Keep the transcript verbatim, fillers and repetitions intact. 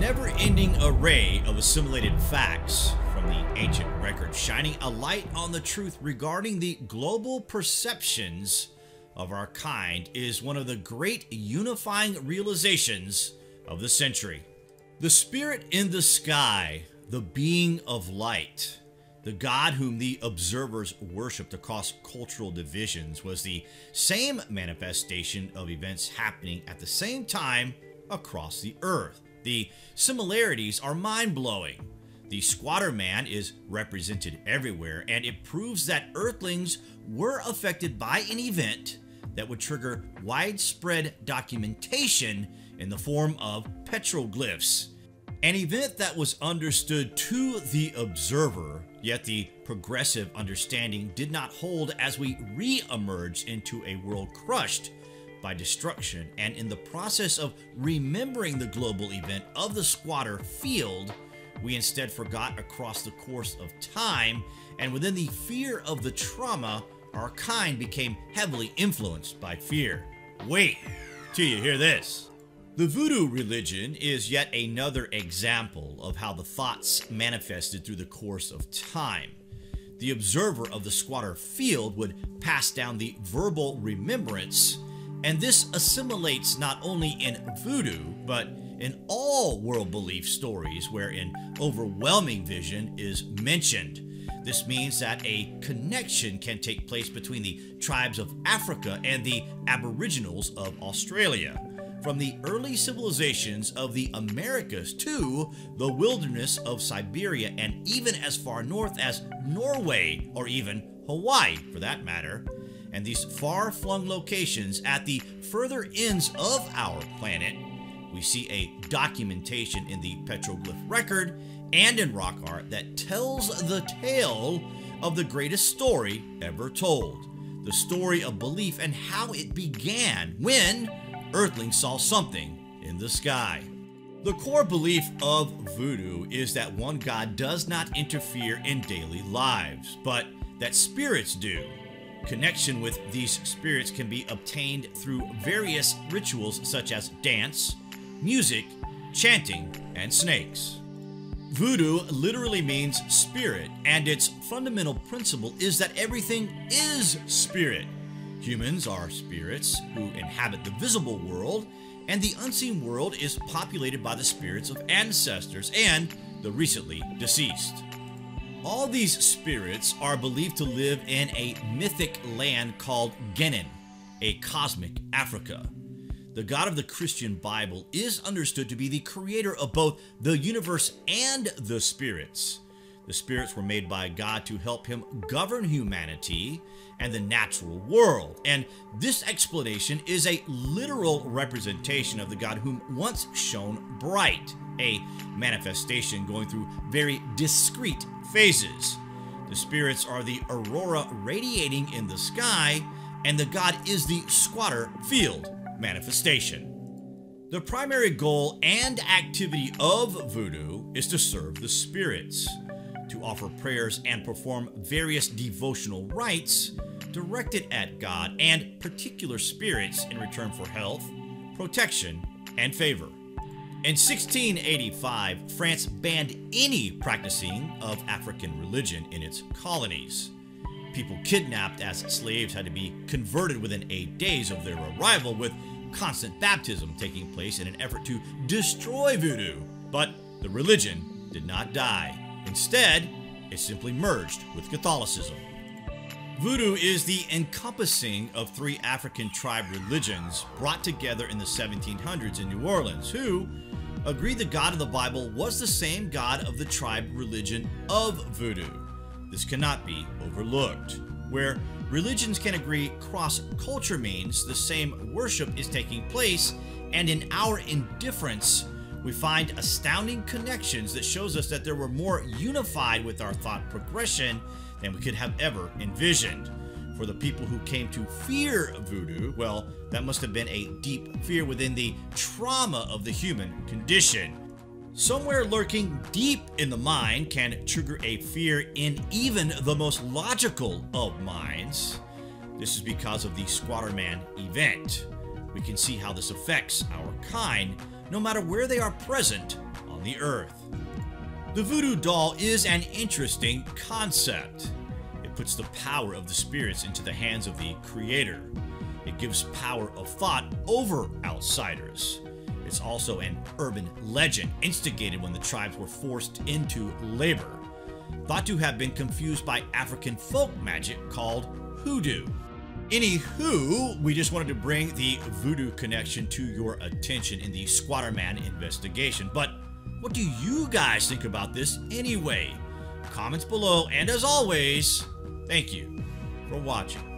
never-ending array of assimilated facts from the ancient record shining a light on the truth regarding the global perceptions of our kind is one of the great unifying realizations of the century. The spirit in the sky, the being of light, the God whom the observers worshipped across cultural divisions, was the same manifestation of events happening at the same time across the earth. The similarities are mind-blowing. The Squatter-Man is represented everywhere, and it proves that Earthlings were affected by an event that would trigger widespread documentation in the form of petroglyphs. An event that was understood to the observer, yet the progressive understanding did not hold as we re-emerge into a world crushed by destruction, and in the process of remembering the global event of the squatter field, we instead forgot across the course of time, and within the fear of the trauma, our kind became heavily influenced by fear. Wait till you hear this. The Voodoo religion is yet another example of how the thoughts manifested through the course of time. The observer of the squatter field would pass down the verbal remembrance, and this assimilates not only in Voodoo, but in all world belief stories where an overwhelming vision is mentioned. This means that a connection can take place between the tribes of Africa and the Aboriginals of Australia, from the early civilizations of the Americas to the wilderness of Siberia, and even as far north as Norway or even Hawaii for that matter. And these far-flung locations at the further ends of our planet, we see a documentation in the petroglyph record and in rock art that tells the tale of the greatest story ever told, the story of belief and how it began when Earthlings saw something in the sky. The core belief of Voodoo is that one God does not interfere in daily lives, but that spirits do. Connection with these spirits can be obtained through various rituals such as dance, music, chanting, and snakes. Voodoo literally means spirit, and its fundamental principle is that everything is spirit. Humans are spirits who inhabit the visible world, and the unseen world is populated by the spirits of ancestors and the recently deceased. All these spirits are believed to live in a mythic land called Gennen, a cosmic Africa. The God of the Christian Bible is understood to be the creator of both the universe and the spirits. The spirits were made by God to help him govern humanity and the natural world, and this explanation is a literal representation of the God whom once shone bright, a manifestation going through very discrete phases. The spirits are the aurora radiating in the sky, and the God is the squatter field manifestation. The primary goal and activity of Voodoo is to serve the spirits, to offer prayers and perform various devotional rites directed at God and particular spirits in return for health, protection, and favor. In sixteen eighty-five, France banned any practicing of African religion in its colonies. People kidnapped as slaves had to be converted within eight days of their arrival, with constant baptism taking place in an effort to destroy Voodoo. But the religion did not die. Instead, it simply merged with Catholicism. Voodoo is the encompassing of three African tribe religions brought together in the seventeen hundreds in New Orleans, who agreed the God of the Bible was the same God of the tribe religion of Voodoo. This cannot be overlooked. Where religions can agree cross-culture means the same worship is taking place, and in our indifference, we find astounding connections that shows us that there were more unified with our thought progression than we could have ever envisioned. For the people who came to fear Voodoo, well, that must have been a deep fear within the trauma of the human condition. Somewhere lurking deep in the mind can trigger a fear in even the most logical of minds. This is because of the Squatter-Man event. We can see how this affects our kind, no matter where they are present the earth. The voodoo doll is an interesting concept. It puts the power of the spirits into the hands of the creator. It gives power of thought over outsiders. It's also an urban legend instigated when the tribes were forced into labor, thought to have been confused by African folk magic called hoodoo. Anywho, we just wanted to bring the voodoo connection to your attention in the Squatter-Man investigation. But what do you guys think about this anyway? Comments below, and as always, thank you for watching.